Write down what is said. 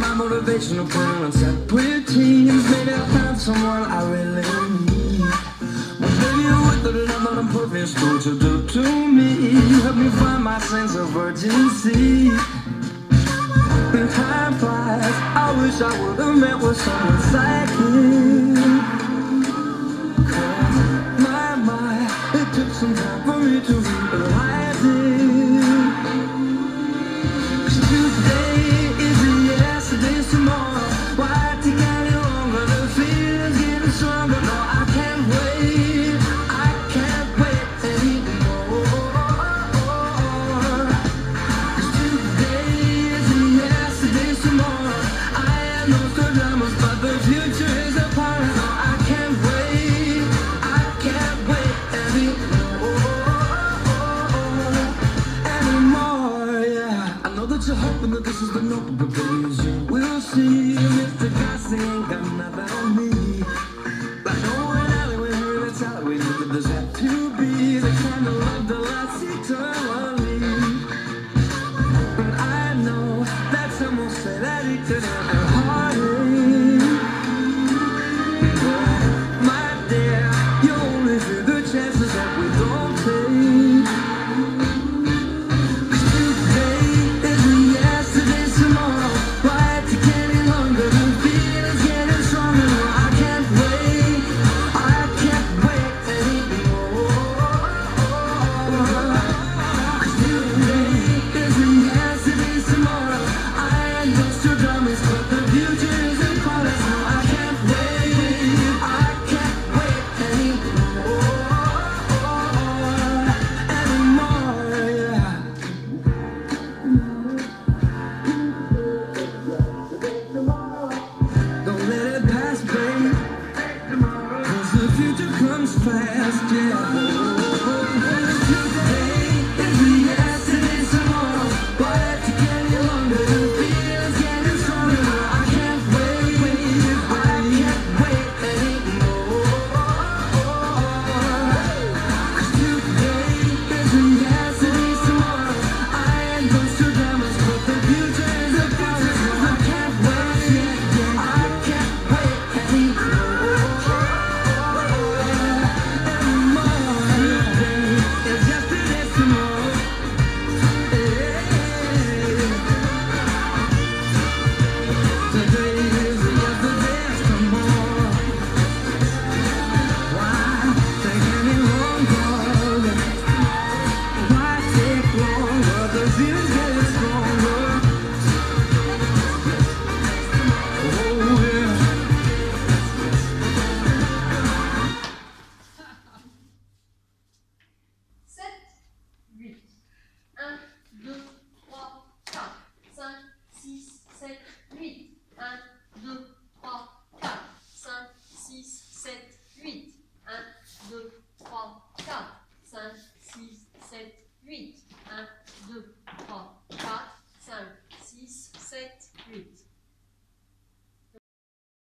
my motivational points. I quit dreams, maybe I found someone I really need. Well, baby, with the love that I'm perfect supposed to do to me, you help me find my sense of urgency. When time flies, I wish I would've met with someone like you. 'Cause my mind, it took some time for me to realize it. 'Cause today isn't yesterday's tomorrow. Why take any longer? The feeling's getting stronger. No, I can't wait. I can't wait anymore. 'Cause today isn't yesterday's tomorrow. I have no dramas, but the future is a part of. You're hoping that this is the normal, but things you will see. Mr. Gossy ain't got nothing on me. Like going alley when you're in a tally, we look at this had to be the kind of love that lasts eternally. And I know that someone said that he couldn't.